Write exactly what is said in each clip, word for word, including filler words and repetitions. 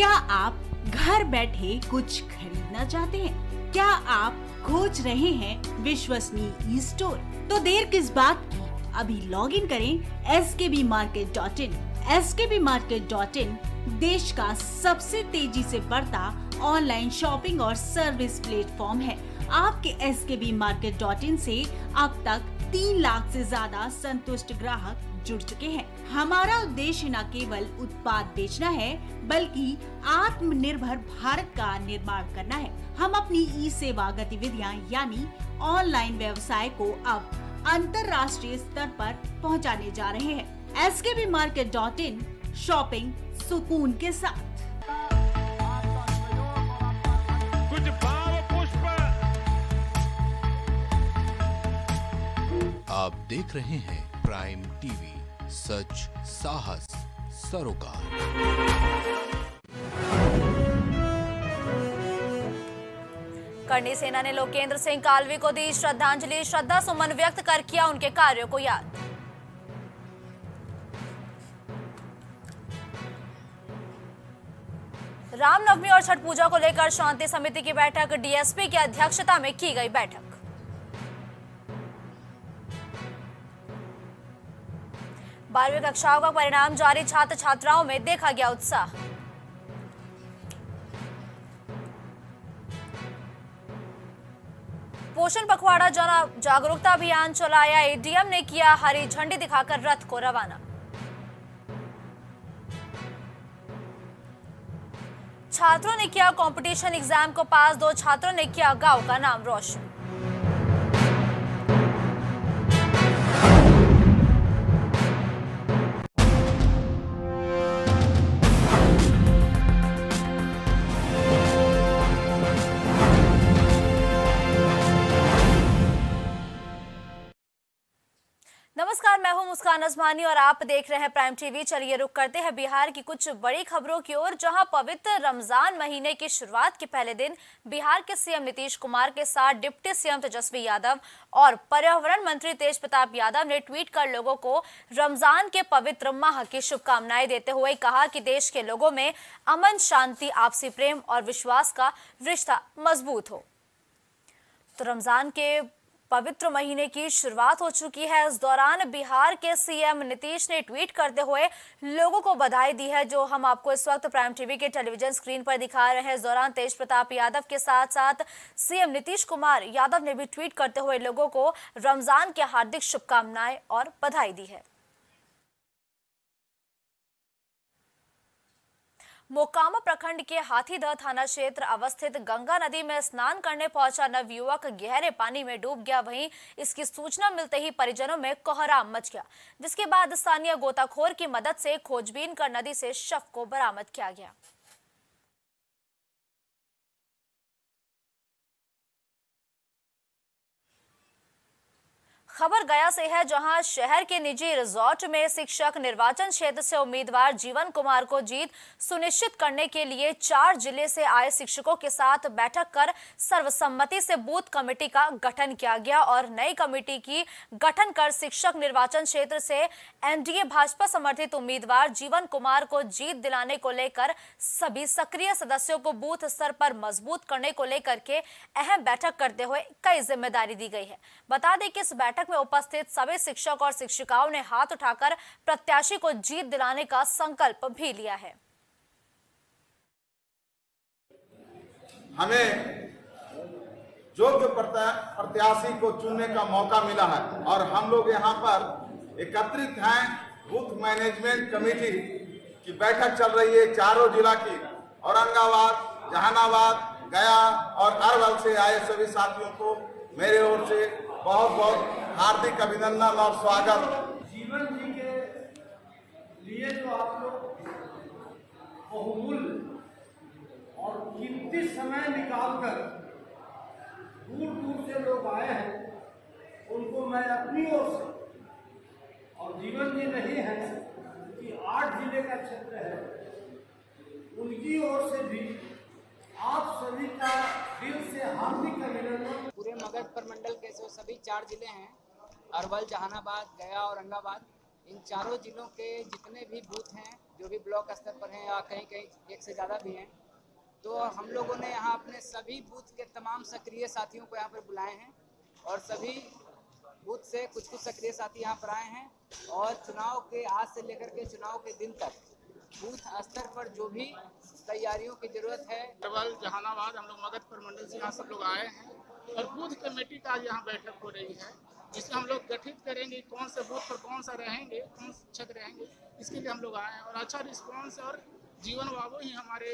क्या आप घर बैठे कुछ खरीदना चाहते हैं? क्या आप खोज रहे हैं विश्वसनीय ई स्टोर? तो देर किस बात की, अभी लॉग इन करें S K B market dot in. S K B market dot in देश का सबसे तेजी से बढ़ता ऑनलाइन शॉपिंग और सर्विस प्लेटफॉर्म है। आपके S K B market dot इन से अब तक तीन लाख से ज्यादा संतुष्ट ग्राहक जुड़ चुके हैं। हमारा उद्देश्य न केवल उत्पाद बेचना है बल्कि आत्मनिर्भर भारत का निर्माण करना है। हम अपनी ई सेवा गतिविधियां यानी ऑनलाइन व्यवसाय को अब अंतर्राष्ट्रीय स्तर पर पहुंचाने जा रहे हैं। S K B market dot in, shopping सुकून के साथ। कुछ भाव पुष्प आप देख रहे हैं प्राइम टीवी, सच साहस सरोकार। करणी सेना ने लोकेंद्र सिंह कालवी को दी श्रद्धांजलि, श्रद्धा सुमन व्यक्त कर किया उनके कार्यों को याद। रामनवमी और छठ पूजा को लेकर शांति समिति की बैठक, डी एस पी की अध्यक्षता में की गई बैठक। बारहवीं कक्षाओं का परिणाम जारी, छात्र छात्राओं में देखा गया उत्साह। पोषण पखवाड़ा जन जागरूकता अभियान चलाया, ए डी एम ने किया हरी झंडी दिखाकर रथ को रवाना। छात्रों ने किया कंपटीशन एग्जाम को पास, दो छात्रों ने किया गांव का नाम रोशन। मुस्कान अजमानी और आप देख रहे हैं प्राइम टीवी। चलिए रुक करते हैं बिहार की कुछ बड़ी खबरों की ओर, जहां पवित्र रमजान महीने की शुरुआत के पहले दिन बिहार के सी एम नीतीश कुमार के साथ deputy C M Tejashwi Yadav और पर्यावरण मंत्री तेज प्रताप यादव ने ट्वीट कर लोगों को रमजान के पवित्र माह की शुभकामनाएं देते हुए कहा कि देश के लोगों में अमन, शांति, आपसी प्रेम और विश्वास का रिश्ता मजबूत हो। तो रमजान के पवित्र महीने की शुरुआत हो चुकी है। इस दौरान बिहार के सी एम नीतीश ने ट्वीट करते हुए लोगों को बधाई दी है, जो हम आपको इस वक्त प्राइम टीवी के टेलीविजन स्क्रीन पर दिखा रहे हैं। इस दौरान तेज प्रताप यादव के साथ साथ सी एम नीतीश कुमार यादव ने भी ट्वीट करते हुए लोगों को रमजान की हार्दिक शुभकामनाएं और बधाई दी है। मोकामा प्रखंड के हाथीदह थाना क्षेत्र अवस्थित गंगा नदी में स्नान करने पहुंचा नवयुवक गहरे पानी में डूब गया। वहीं इसकी सूचना मिलते ही परिजनों में कोहराम मच गया, जिसके बाद स्थानीय गोताखोर की मदद से खोजबीन कर नदी से शव को बरामद किया गया। खबर गया से है, जहां शहर के निजी रिजॉर्ट में शिक्षक निर्वाचन क्षेत्र से उम्मीदवार जीवन कुमार को जीत सुनिश्चित करने के लिए चार जिले से आए शिक्षकों के साथ बैठक कर सर्वसम्मति से बूथ कमेटी का गठन किया गया और नई कमेटी की गठन कर शिक्षक निर्वाचन क्षेत्र से एन डी ए भाजपा समर्थित उम्मीदवार जीवन कुमार को जीत दिलाने को लेकर सभी सक्रिय सदस्यों को बूथ स्तर पर मजबूत करने को लेकर के अहम बैठक करते हुए कई जिम्मेदारी दी गई है। बता दें कि इस बैठक में उपस्थित सभी शिक्षक और शिक्षिकाओं ने हाथ उठाकर प्रत्याशी को जीत दिलाने का संकल्प भी लिया है। हमें योग्य प्रत्याशी को चुनने का मौका मिला है और हम लोग यहाँ पर एकत्रित हैं। बूथ मैनेजमेंट कमेटी की बैठक चल रही है। चारों जिला की औरंगाबाद, जहानाबाद, गया और अरवल से आए सभी साथियों को मेरे ओर से बहुत बहुत हार्दिक अभिनंदन और स्वागत। जीवन जी के लिए जो आप लोग बहुमूल्य और कीमती समय निकालकर दूर दूर से लोग आए हैं, उनको मैं अपनी ओर से, और जीवन जी नहीं है कि आठ जिले का क्षेत्र है, उनकी ओर से भी आप सभी का दिल से हार्दिक अभिनंदन। पूरे मगध प्रमंडल के जो सभी चार जिले हैं, अरवल, जहानाबाद, गया, औरंगाबाद, इन चारों जिलों के जितने भी बूथ हैं जो भी ब्लॉक स्तर पर हैं या कहीं कहीं एक से ज़्यादा भी हैं। तो हम लोगों ने यहाँ अपने सभी बूथ के तमाम सक्रिय साथियों को यहाँ पर बुलाए हैं और सभी बूथ से कुछ कुछ सक्रिय साथी यहाँ पर आए हैं और चुनाव के आज से लेकर के चुनाव के दिन तक बूथ स्तर पर जो भी तैयारियों की जरूरत है। जहानाबाद हम लोग मगध प्रमंडल से यहाँ सब लोग आए हैं और बूथ कमेटी का यहाँ बैठक हो रही है जिसमें हम लोग गठित करेंगे कौन से बूथ पर कौन सा रहेंगे, कौन से शिक्षक रहेंगे, इसके लिए हम लोग आए हैं। और अच्छा रिस्पांस और जीवन बाबू ही हमारे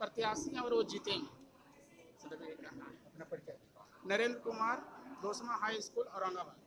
प्रत्याशी हैं और वो जीतेंगे। Narendra Kumar, Dosma high school, Aurangabad.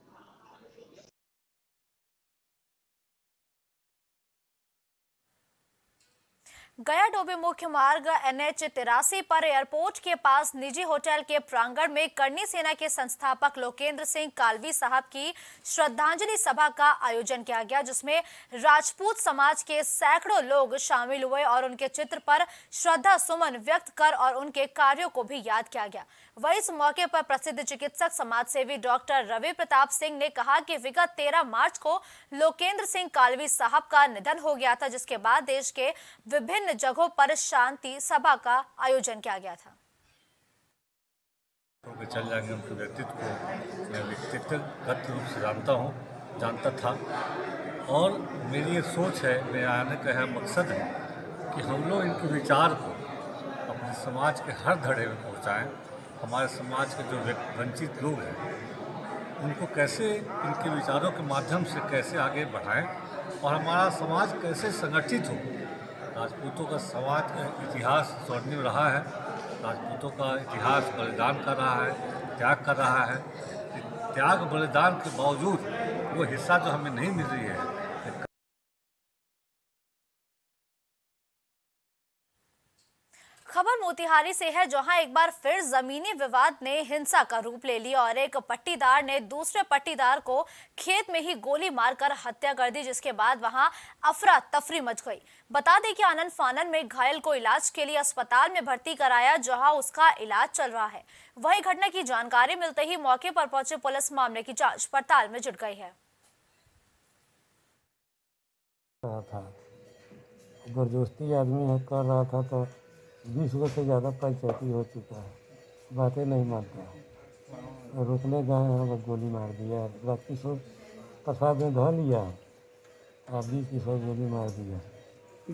गया डोबी मुख्य मार्ग एनएच तिरासी पर एयरपोर्ट के पास निजी होटल के प्रांगण में करनी सेना के संस्थापक लोकेंद्र सिंह कालवी साहब की श्रद्धांजलि सभा का आयोजन किया गया, जिसमें राजपूत समाज के सैकड़ों लोग शामिल हुए और उनके चित्र पर श्रद्धा सुमन व्यक्त कर और उनके कार्यों को भी याद किया गया। वहीं इस मौके पर प्रसिद्ध चिकित्सक समाजसेवी डॉक्टर रवि प्रताप सिंह ने कहा कि विगत तेरह मार्च को लोकेंद्र सिंह कालवी साहब का निधन हो गया था, जिसके बाद देश के विभिन्न जगहों पर शांति सभा का आयोजन किया गया था। तो चल जाएंगे उनके व्यक्तित्व को मैं व्यक्तिगत रूप से जानता हूँ, जानता था और मेरी ये सोच है, मेरा आने का यह मकसद है कि हम लोग इनके विचार को अपने समाज के हर धड़े में पहुँचाएँ। हमारे समाज के जो वंचित लोग हैं उनको कैसे इनके विचारों के माध्यम से कैसे आगे बढ़ाएँ और हमारा समाज कैसे संगठित हो। राजपूतों का समाज का इतिहास स्वर्णिम रहा है, राजपूतों का इतिहास बलिदान कर रहा है, त्याग कर रहा है। त्याग बलिदान के बावजूद वो हिस्सा जो हमें नहीं मिल रही है। खबर मोतिहारी से है, जहां एक बार फिर जमीनी विवाद ने हिंसा का रूप ले लिया और एक पट्टीदार ने दूसरे पट्टीदार को खेत में ही गोली मारकर हत्या कर दी, जिसके बाद वहां अफरा तफरी मच गई। बता दें कि आनन फानन में घायल को इलाज के लिए अस्पताल में भर्ती कराया, जहां उसका इलाज चल रहा है। वही घटना की जानकारी मिलते ही मौके पर पहुंचे पुलिस मामले की जाँच पड़ताल में जुट गई है। गर्दोस्ती आदमी है, कर रहा था तो बीस गो से ज़्यादा पंचायती हो चुका है, बातें नहीं मानता है। रोकने गए हैं, गोली मार दिया। राज किशोर प्रसाद ने धो लिया और बीस किशोर गोली मार दिया।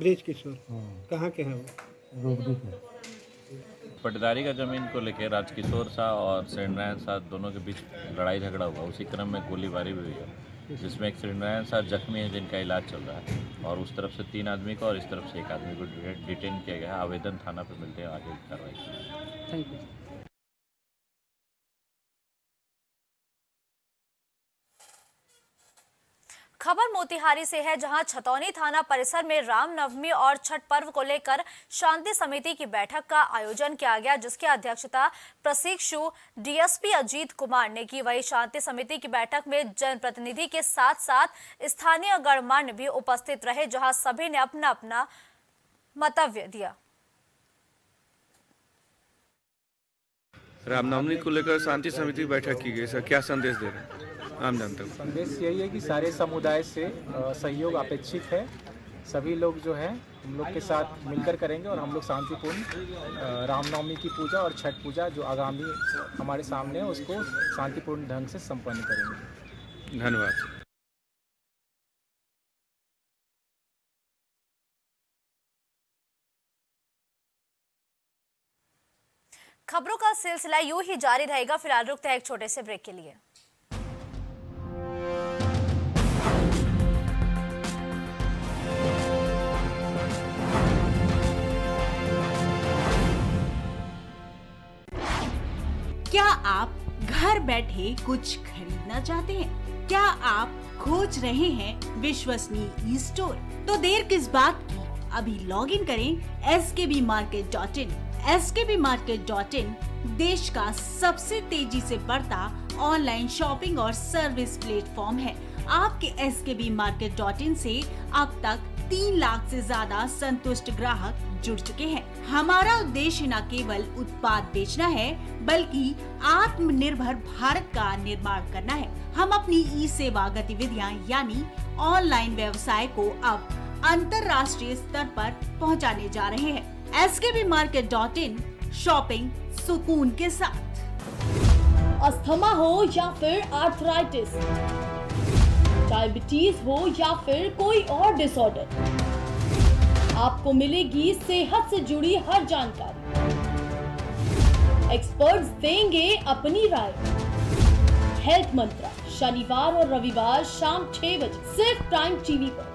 ब्रिज किशोर कहाँ के हैं? रोबड़ी के। पटदारी का जमीन को लेकर राज किशोर शाह और श्रीनारायण शाह दोनों के बीच लड़ाई झगड़ा हुआ। उसी क्रम में गोलीबारी भी हुई है, जिसमें एक श्रीनारायण शाह जख्मी है जिनका इलाज चल रहा है और उस तरफ से तीन आदमी को और इस तरफ से एक आदमी को डिटेन किया गया है। आवेदन थाना पर मिलते हैं, आगे कार्रवाई की। Thank you. खबर मोतिहारी से है, जहां छतौनी थाना परिसर में रामनवमी और छठ पर्व को लेकर शांति समिति की बैठक का आयोजन किया गया, जिसकी अध्यक्षता प्रशिक्षु डीएसपी अजीत कुमार ने की। वही शांति समिति की बैठक में जनप्रतिनिधि के साथ साथ स्थानीय गणमान्य भी उपस्थित रहे, जहां सभी ने अपना अपना मंतव्य दिया। रामनवमी को लेकर शांति समिति बैठक की गई, सर क्या संदेश दे रहे हैं? आम जनता को संदेश यही है कि सारे समुदाय से सहयोग अपेक्षित है। सभी लोग जो है हम लोग के साथ मिलकर करेंगे और हम लोग शांतिपूर्ण रामनवमी की पूजा और छठ पूजा जो आगामी हमारे सामने है उसको शांतिपूर्ण ढंग से संपन्न करेंगे। धन्यवाद। खबरों का सिलसिला यूं ही जारी रहेगा। फिलहाल रुकते हैं एक छोटे से ब्रेक के लिए। क्या आप घर बैठे कुछ खरीदना चाहते हैं? क्या आप खोज रहे हैं विश्वसनीय ई स्टोर? तो देर किस बात की, अभी लॉग इन करें S K B market dot in. S K B market dot in देश का सबसे तेजी से बढ़ता ऑनलाइन शॉपिंग और सर्विस प्लेटफॉर्म है। आपके S K B market dot इन से अब तक तीन लाख से ज्यादा संतुष्ट ग्राहक जुड़ चुके हैं। हमारा उद्देश्य न केवल उत्पाद बेचना है बल्कि आत्मनिर्भर भारत का निर्माण करना है। हम अपनी ई सेवा गतिविधियां यानी ऑनलाइन व्यवसाय को अब अंतर्राष्ट्रीय स्तर पर पहुंचाने जा रहे हैं। S K B market dot in shopping सुकून के साथ। अस्थमा हो या फिर आर्थराइटिस, डायबिटीज हो या फिर कोई और डिसऑर्डर, आपको मिलेगी सेहत से जुड़ी हर जानकारी। एक्सपर्ट्स देंगे अपनी राय। हेल्थ मंत्रा शनिवार और रविवार शाम छह बजे सिर्फ प्राइम टीवी पर।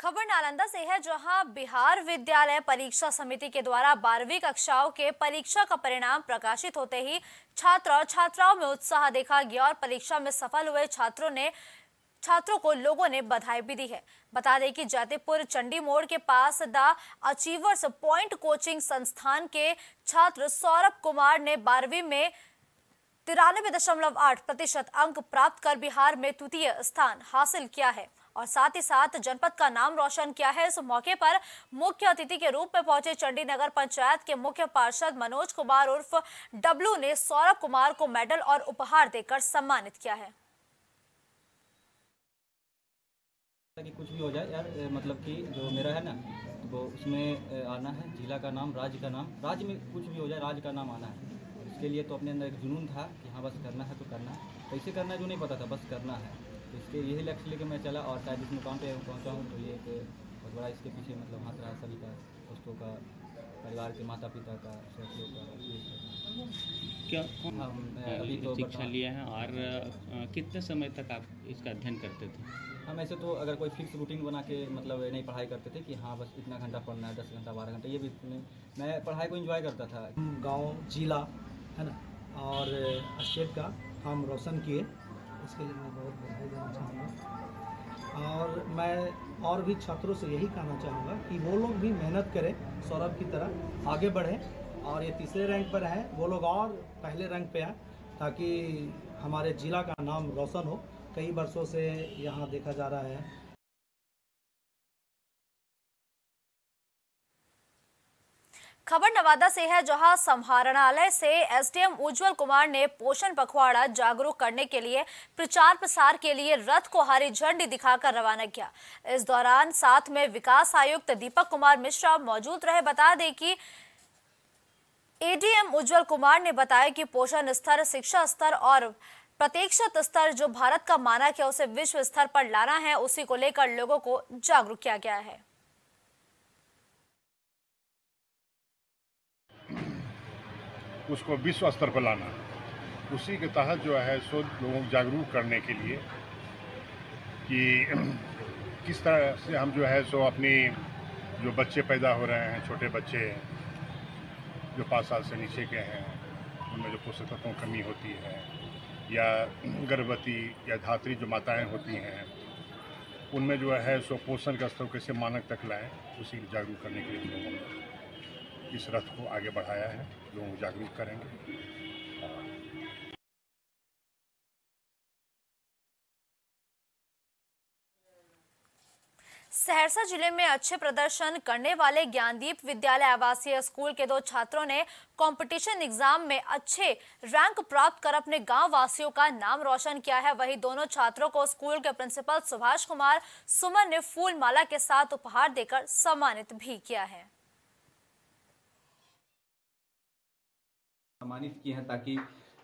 खबर नालंदा से है, जहां बिहार विद्यालय परीक्षा समिति के द्वारा बारहवीं कक्षाओं के परीक्षा का परिणाम प्रकाशित होते ही छात्र और छात्राओं में उत्साह देखा गया और परीक्षा में सफल हुए छात्रों ने छात्रों को लोगों ने बधाई भी दी है। बता दें कि जातेपुर चंडी मोड़ के पास द अचीवर्स पॉइंट कोचिंग संस्थान के छात्र सौरभ कुमार ने बारहवीं में तिरानवे दशमलव आठ प्रतिशत अंक प्राप्त कर बिहार में द्वितीय स्थान हासिल किया है और साथ ही साथ जनपद का नाम रोशन किया है। इस मौके पर मुख्य अतिथि के रूप में पहुंचे चंडी नगर पंचायत के मुख्य पार्षद मनोज कुमार उर्फ डब्लू ने सौरभ कुमार को मेडल और उपहार देकर सम्मानित किया है। कि कुछ भी हो जाए यार, मतलब कि जो मेरा है ना वो उसमें आना है, जिला का नाम, राज्य का नाम, राज्य में कुछ भी हो जाए राज्य का नाम आना है। इसके लिए तो अपने अंदर एक जुनून था कि हाँ बस करना है तो करना है, कैसे करना है जो नहीं पता था, बस करना है। इसके यही लक्ष्य लेके मैं चला और शायद इस मुकाम पे पहुंचा हूँ, तो ये एक बहुत बड़ा इसके पीछे मतलब हाथ रहा सभी का, दोस्तों का, परिवार के माता पिता का, साथियों का। क्या हम अभी तो शिक्षा लिया है और कितने समय तक आप इसका अध्ययन करते थे? हम ऐसे तो अगर कोई फिक्स रूटीन बना के मतलब नहीं पढ़ाई करते थे कि हाँ बस इतना घंटा पढ़ना है, दस घंटा बारह घंटा ये भी, मैं पढ़ाई को इन्जॉय करता था। गाँव, जिला है ना और स्टेट का हम रोशन किए, इसके लिए मैं बहुत बधाई देना चाहूँगा। और मैं और भी छात्रों से यही कहना चाहूँगा कि वो लोग भी मेहनत करें, सौरभ की तरह आगे बढ़ें और ये तीसरे रैंक पर हैं वो लोग और पहले रैंक पे आए, ताकि हमारे जिला का नाम रोशन हो। कई वर्षों से यहाँ देखा जा रहा है। खबर नवादा से है, जहां संभारणालय से S D M Ujjwal Kumar ने पोषण पखवाड़ा जागरूक करने के लिए प्रचार प्रसार के लिए रथ को हरी झंडी दिखाकर रवाना किया। इस दौरान साथ में विकास आयुक्त दीपक कुमार मिश्रा मौजूद रहे। बता दें कि A D M Ujjwal Kumar ने बताया कि पोषण स्तर, शिक्षा स्तर और प्रत्यक्षत स्तर जो भारत का मानक है उसे विश्व स्तर पर लाना है, उसी को लेकर लोगों को जागरूक किया गया है। उसको विश्व स्तर पर लाना, उसी के तहत जो है सो लोगों को जागरूक करने के लिए कि किस तरह से हम जो है सो अपनी जो बच्चे पैदा हो रहे हैं, छोटे बच्चे जो पाँच साल से नीचे के हैं, उनमें जो पोषक तत्वों की कमी होती है, या गर्भवती या धात्री जो माताएं होती हैं, उनमें जो है सो पोषण का स्तर कैसे मानक तक लाएँ, उसी को जागरूक करने के लिए लोगों को इस रथ को आगे बढ़ाया है। लोगों को जागरूक करेंगे। सहरसा जिले में अच्छे प्रदर्शन करने वाले ज्ञानदीप विद्यालय आवासीय स्कूल के दो छात्रों ने कंपटीशन एग्जाम में अच्छे रैंक प्राप्त कर अपने गांव वासियों का नाम रोशन किया है। वहीं दोनों छात्रों को स्कूल के प्रिंसिपल सुभाष कुमार सुमन ने फूल माला के साथ उपहार देकर सम्मानित भी किया है। सम्मानित किए हैं ताकि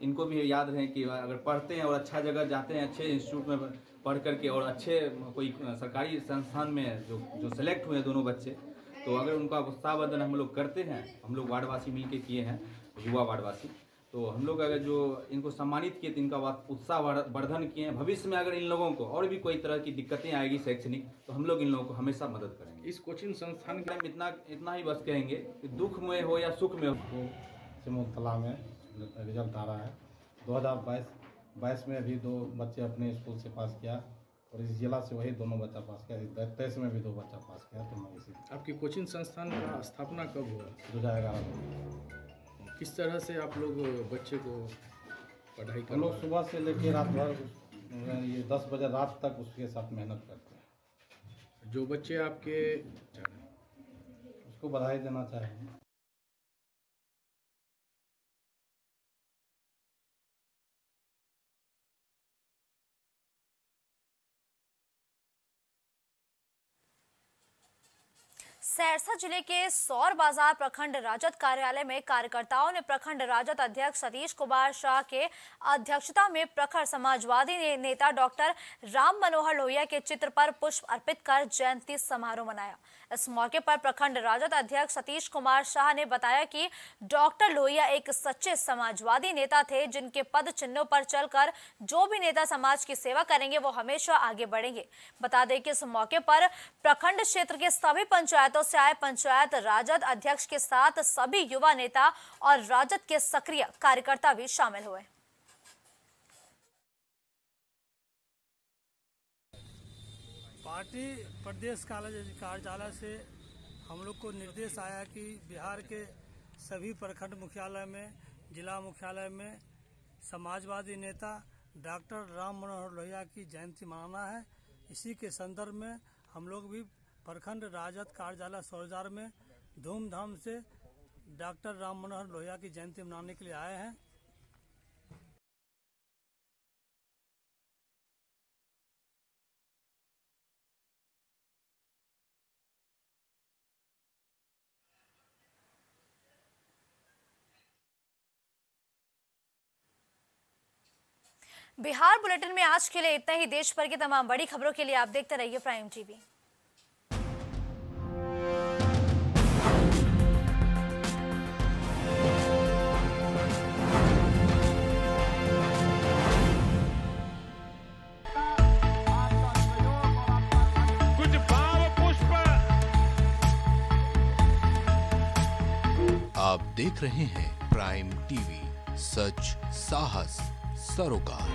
इनको भी याद रहे कि अगर पढ़ते हैं और अच्छा जगह जाते हैं, अच्छे इंस्टीट्यूट में पढ़ करके और अच्छे कोई सरकारी संस्थान में जो जो सेलेक्ट हुए हैं दोनों बच्चे, तो अगर उनका उत्साहवर्धन हम लोग करते हैं, हम लोग वार्डवासी मिल के किए हैं, युवा वार्डवासी, तो हम लोग अगर जो इनको सम्मानित किए तो इनका उत्साहवर्धन किए हैं। भविष्य में अगर इन लोगों को और भी कोई तरह की दिक्कतें आएगी शैक्षणिक, तो हम लोग इन लोगों को हमेशा मदद करेंगे। इस कोचिंग संस्थान के हम इतना इतना ही बस कहेंगे कि दुख में हो या सुख में हो, मुबतला में रिजल्ट आ रहा है। दो हज़ार बाईस में भी दो बच्चे अपने स्कूल से पास किया और इस जिला से वही दोनों बच्चा पास किया। तेईस में भी दो बच्चा पास किया। तो मैं इसी आपकी कोचिंग संस्थान का स्थापना कब हुआ? दो हज़ार ग्यारह में। किस तरह से आप लोग बच्चे को पढ़ाई कर लोग सुबह से लेकर रात भर, ये दस बजे रात तक उसके साथ मेहनत करते हैं। जो बच्चे आपके को बधाई देना चाहेंगे। सहरसा जिले के सौर बाजार प्रखंड राजद कार्यालय में कार्यकर्ताओं ने प्रखंड राजद अध्यक्ष सतीश कुमार शाह के अध्यक्षता में प्रखर समाजवादी ने, नेता डॉक्टर राम मनोहर लोहिया के चित्र पर पुष्प अर्पित कर जयंती समारोह मनाया। इस मौके पर प्रखंड राजद अध्यक्ष सतीश कुमार शाह ने बताया कि डॉक्टर लोहिया एक सच्चे समाजवादी नेता थे, जिनके पद चिन्हों पर चलकर जो भी नेता समाज की सेवा करेंगे वो हमेशा आगे बढ़ेंगे। बता दें कि इस मौके पर प्रखंड क्षेत्र के सभी पंचायतों से आए पंचायत राजद अध्यक्ष के साथ सभी युवा नेता और राजद के सक्रिय कार्यकर्ता भी शामिल हुए। पार्टी प्रदेश कार्यालय से हम लोग को निर्देश आया कि बिहार के सभी प्रखंड मुख्यालय में, जिला मुख्यालय में समाजवादी नेता डॉक्टर राम मनोहर लोहिया की जयंती मनाना है। इसी के संदर्भ में हम लोग भी प्रखंड राजद कार्यालय सौरजार में धूमधाम से डॉक्टर राम मनोहर लोहिया की जयंती मनाने के लिए आए हैं। बिहार बुलेटिन में आज के लिए इतना ही। देश भर की तमाम बड़ी खबरों के लिए आप देखते रहिए प्राइम टीवी। आप देख रहे हैं प्राइम टीवी, सच साहस सरोकार।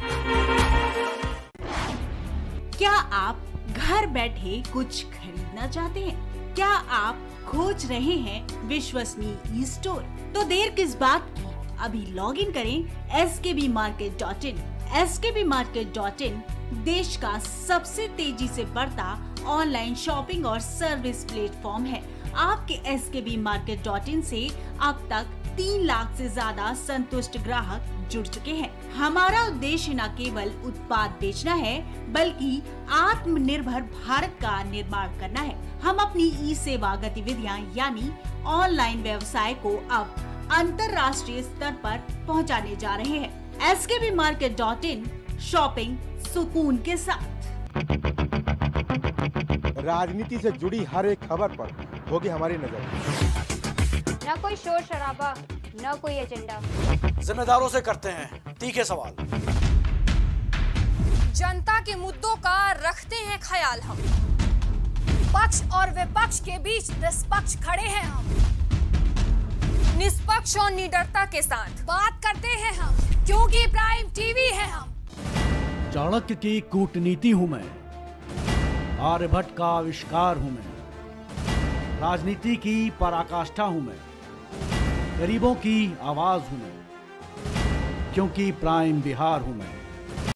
क्या आप घर बैठे कुछ खरीदना चाहते हैं? क्या आप खोज रहे हैं विश्वसनीय ई स्टोर? तो देर किस बात की, अभी लॉग इन करें S K B market dot in. S K B market dot in देश का सबसे तेजी से बढ़ता ऑनलाइन शॉपिंग और सर्विस प्लेटफॉर्म है। आपके S K B market dot इन से अब तक तीन लाख से ज्यादा संतुष्ट ग्राहक जुड़ चुके हैं। हमारा उद्देश्य न केवल उत्पाद बेचना है, बल्कि आत्मनिर्भर भारत का निर्माण करना है। हम अपनी ई सेवा गतिविधियां यानी ऑनलाइन व्यवसाय को अब अंतर्राष्ट्रीय स्तर पर पहुंचाने जा रहे हैं। S K B market dot in, shopping सुकून के साथ। राजनीति से जुड़ी हर एक खबर पर होगी हमारी नजर। न कोई शोर शराबा, न कोई एजेंडा, जिम्मेदारों से करते हैं तीखे सवाल, जनता के मुद्दों का रखते हैं ख्याल हम। पक्ष और विपक्ष के बीच निष्पक्ष खड़े हैं हम। निष्पक्ष और निडरता के साथ बात करते हैं हम, क्योंकि प्राइम टीवी है हम। चाणक्य की कूटनीति हूँ मैं, आर्यभट्ट का आविष्कार हूँ मैं, राजनीति की पराकाष्ठा हूँ मैं, गरीबों की आवाज हूँ मैं, क्योंकि प्राइम बिहार हूँ मैं।